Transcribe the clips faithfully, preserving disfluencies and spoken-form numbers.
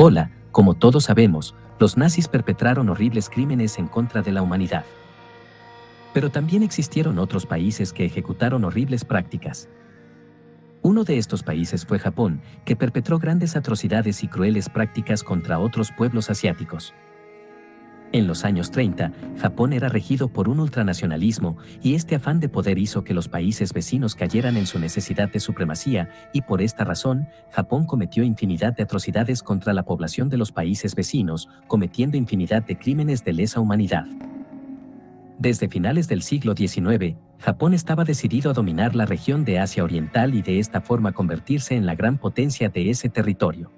Hola, como todos sabemos, los nazis perpetraron horribles crímenes en contra de la humanidad. Pero también existieron otros países que ejecutaron horribles prácticas. Uno de estos países fue Japón, que perpetró grandes atrocidades y crueles prácticas contra otros pueblos asiáticos. En los años treinta, Japón era regido por un ultranacionalismo, y este afán de poder hizo que los países vecinos cayeran en su necesidad de supremacía, y por esta razón, Japón cometió infinidad de atrocidades contra la población de los países vecinos, cometiendo infinidad de crímenes de lesa humanidad. Desde finales del siglo diecinueve, Japón estaba decidido a dominar la región de Asia Oriental y de esta forma convertirse en la gran potencia de ese territorio.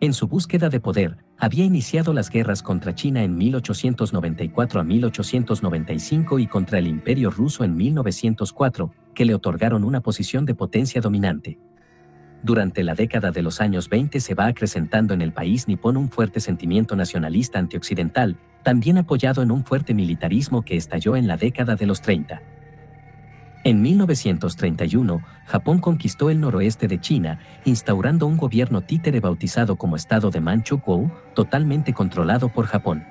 En su búsqueda de poder, había iniciado las guerras contra China en mil ochocientos noventa y cuatro a mil ochocientos noventa y cinco y contra el Imperio Ruso en mil novecientos cuatro, que le otorgaron una posición de potencia dominante. Durante la década de los años veinte se va acrecentando en el país nipón un fuerte sentimiento nacionalista antioccidental, también apoyado en un fuerte militarismo que estalló en la década de los treinta. En mil novecientos treinta y uno, Japón conquistó el noroeste de China, instaurando un gobierno títere bautizado como Estado de Manchukuo, totalmente controlado por Japón.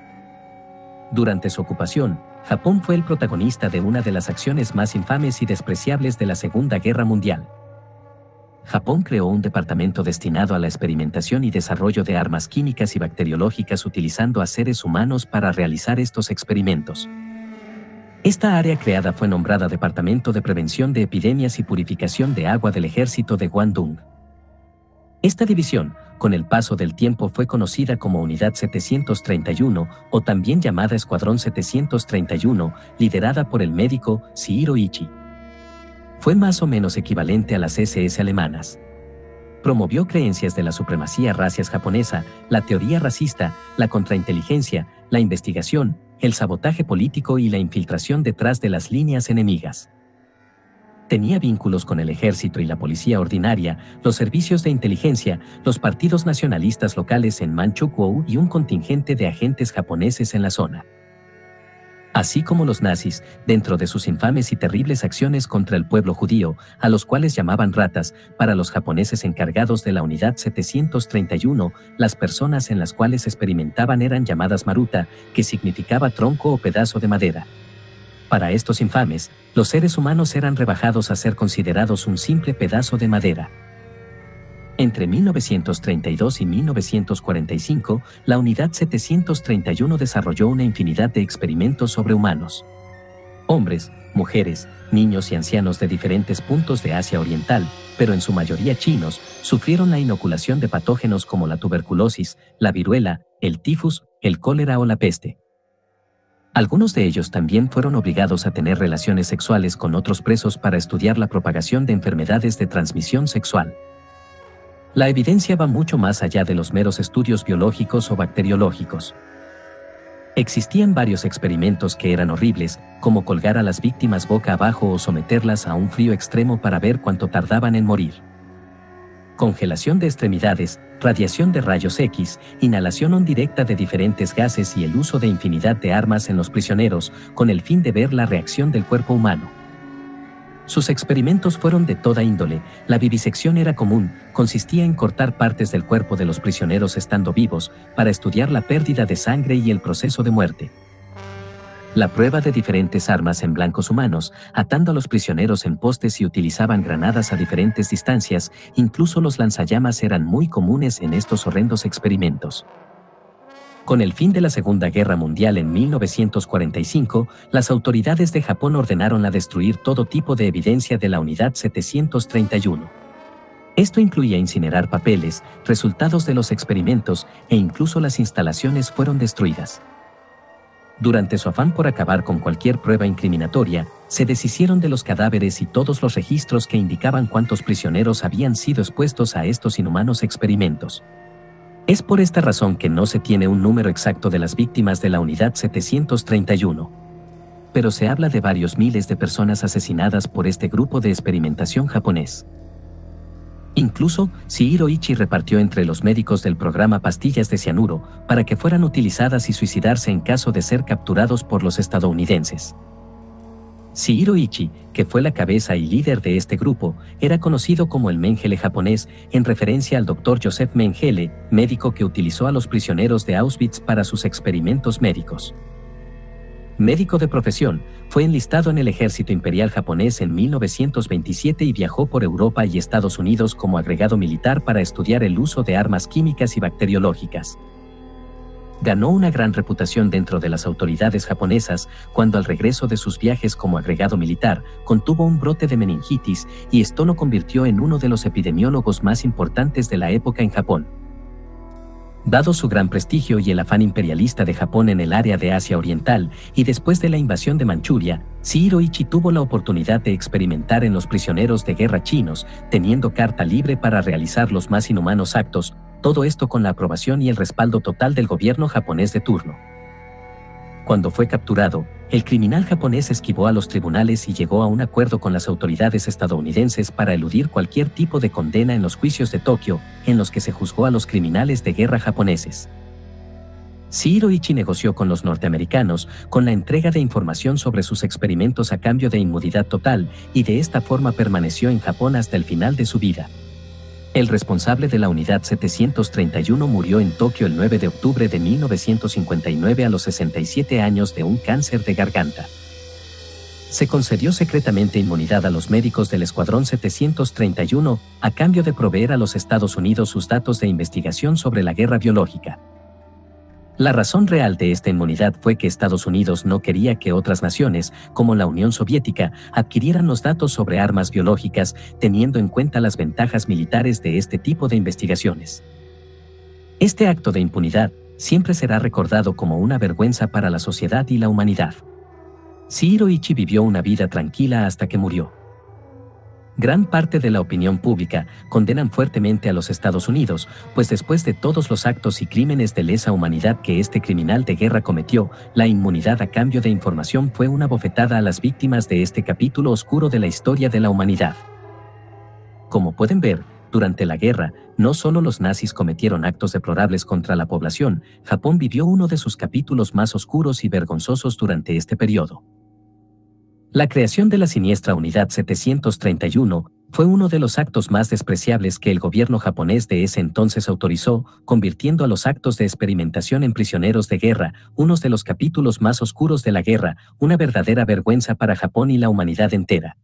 Durante su ocupación, Japón fue el protagonista de una de las acciones más infames y despreciables de la Segunda Guerra Mundial. Japón creó un departamento destinado a la experimentación y desarrollo de armas químicas y bacteriológicas utilizando a seres humanos para realizar estos experimentos. Esta área creada fue nombrada Departamento de Prevención de Epidemias y Purificación de Agua del Ejército de Guangdong. Esta división, con el paso del tiempo, fue conocida como Unidad setecientos treinta y uno o también llamada Escuadrón setecientos treinta y uno, liderada por el médico Shirō Ishii. Fue más o menos equivalente a las ese ese alemanas. Promovió creencias de la supremacía racial japonesa, la teoría racista, la contrainteligencia, la investigación, el sabotaje político y la infiltración detrás de las líneas enemigas. Tenía vínculos con el ejército y la policía ordinaria, los servicios de inteligencia, los partidos nacionalistas locales en Manchukuo y un contingente de agentes japoneses en la zona. Así como los nazis, dentro de sus infames y terribles acciones contra el pueblo judío, a los cuales llamaban ratas, para los japoneses encargados de la Unidad setecientos treinta y uno, las personas en las cuales experimentaban eran llamadas maruta, que significaba tronco o pedazo de madera. Para estos infames, los seres humanos eran rebajados a ser considerados un simple pedazo de madera. Entre mil novecientos treinta y dos y mil novecientos cuarenta y cinco, la Unidad setecientos treinta y uno desarrolló una infinidad de experimentos sobre humanos. Hombres, mujeres, niños y ancianos de diferentes puntos de Asia Oriental, pero en su mayoría chinos, sufrieron la inoculación de patógenos como la tuberculosis, la viruela, el tifus, el cólera o la peste. Algunos de ellos también fueron obligados a tener relaciones sexuales con otros presos para estudiar la propagación de enfermedades de transmisión sexual. La evidencia va mucho más allá de los meros estudios biológicos o bacteriológicos. Existían varios experimentos que eran horribles, como colgar a las víctimas boca abajo o someterlas a un frío extremo para ver cuánto tardaban en morir. Congelación de extremidades, radiación de rayos equis, inhalación indirecta de diferentes gases y el uso de infinidad de armas en los prisioneros, con el fin de ver la reacción del cuerpo humano. Sus experimentos fueron de toda índole, la vivisección era común, consistía en cortar partes del cuerpo de los prisioneros estando vivos, para estudiar la pérdida de sangre y el proceso de muerte. La prueba de diferentes armas en blancos humanos, atando a los prisioneros en postes y utilizaban granadas a diferentes distancias, incluso los lanzallamas eran muy comunes en estos horrendos experimentos. Con el fin de la Segunda Guerra Mundial en mil novecientos cuarenta y cinco, las autoridades de Japón ordenaron a destruir todo tipo de evidencia de la Unidad setecientos treinta y uno. Esto incluía incinerar papeles, resultados de los experimentos e incluso las instalaciones fueron destruidas. Durante su afán por acabar con cualquier prueba incriminatoria, se deshicieron de los cadáveres y todos los registros que indicaban cuántos prisioneros habían sido expuestos a estos inhumanos experimentos. Es por esta razón que no se tiene un número exacto de las víctimas de la Unidad setecientos treinta y uno. Pero se habla de varios miles de personas asesinadas por este grupo de experimentación japonés. Incluso, Shirō Ishii repartió entre los médicos del programa pastillas de cianuro para que fueran utilizadas y suicidarse en caso de ser capturados por los estadounidenses. Shirō Ishii, que fue la cabeza y líder de este grupo, era conocido como el Mengele japonés, en referencia al doctor Joseph Mengele, médico que utilizó a los prisioneros de Auschwitz para sus experimentos médicos. Médico de profesión, fue enlistado en el ejército imperial japonés en mil novecientos veintisiete y viajó por Europa y Estados Unidos como agregado militar para estudiar el uso de armas químicas y bacteriológicas. Ganó una gran reputación dentro de las autoridades japonesas cuando al regreso de sus viajes como agregado militar contuvo un brote de meningitis y esto lo convirtió en uno de los epidemiólogos más importantes de la época en Japón. Dado su gran prestigio y el afán imperialista de Japón en el área de Asia Oriental y después de la invasión de Manchuria, Shirō Ishii tuvo la oportunidad de experimentar en los prisioneros de guerra chinos, teniendo carta libre para realizar los más inhumanos actos, todo esto con la aprobación y el respaldo total del gobierno japonés de turno. Cuando fue capturado, el criminal japonés esquivó a los tribunales y llegó a un acuerdo con las autoridades estadounidenses para eludir cualquier tipo de condena en los juicios de Tokio, en los que se juzgó a los criminales de guerra japoneses. Shirō Ishii negoció con los norteamericanos con la entrega de información sobre sus experimentos a cambio de inmunidad total y de esta forma permaneció en Japón hasta el final de su vida. El responsable de la Unidad setecientos treinta y uno murió en Tokio el nueve de octubre de mil novecientos cincuenta y nueve a los sesenta y siete años de un cáncer de garganta. Se concedió secretamente inmunidad a los médicos del Escuadrón setecientos treinta y uno a cambio de proveer a los Estados Unidos sus datos de investigación sobre la guerra biológica. La razón real de esta inmunidad fue que Estados Unidos no quería que otras naciones, como la Unión Soviética, adquirieran los datos sobre armas biológicas, teniendo en cuenta las ventajas militares de este tipo de investigaciones. Este acto de impunidad siempre será recordado como una vergüenza para la sociedad y la humanidad. Shirō Ishii vivió una vida tranquila hasta que murió. Gran parte de la opinión pública condenan fuertemente a los Estados Unidos, pues después de todos los actos y crímenes de lesa humanidad que este criminal de guerra cometió, la inmunidad a cambio de información fue una bofetada a las víctimas de este capítulo oscuro de la historia de la humanidad. Como pueden ver, durante la guerra, no solo los nazis cometieron actos deplorables contra la población, Japón vivió uno de sus capítulos más oscuros y vergonzosos durante este periodo. La creación de la siniestra Unidad setecientos treinta y uno fue uno de los actos más despreciables que el gobierno japonés de ese entonces autorizó, convirtiendo a los actos de experimentación en prisioneros de guerra, unos de los capítulos más oscuros de la guerra, una verdadera vergüenza para Japón y la humanidad entera.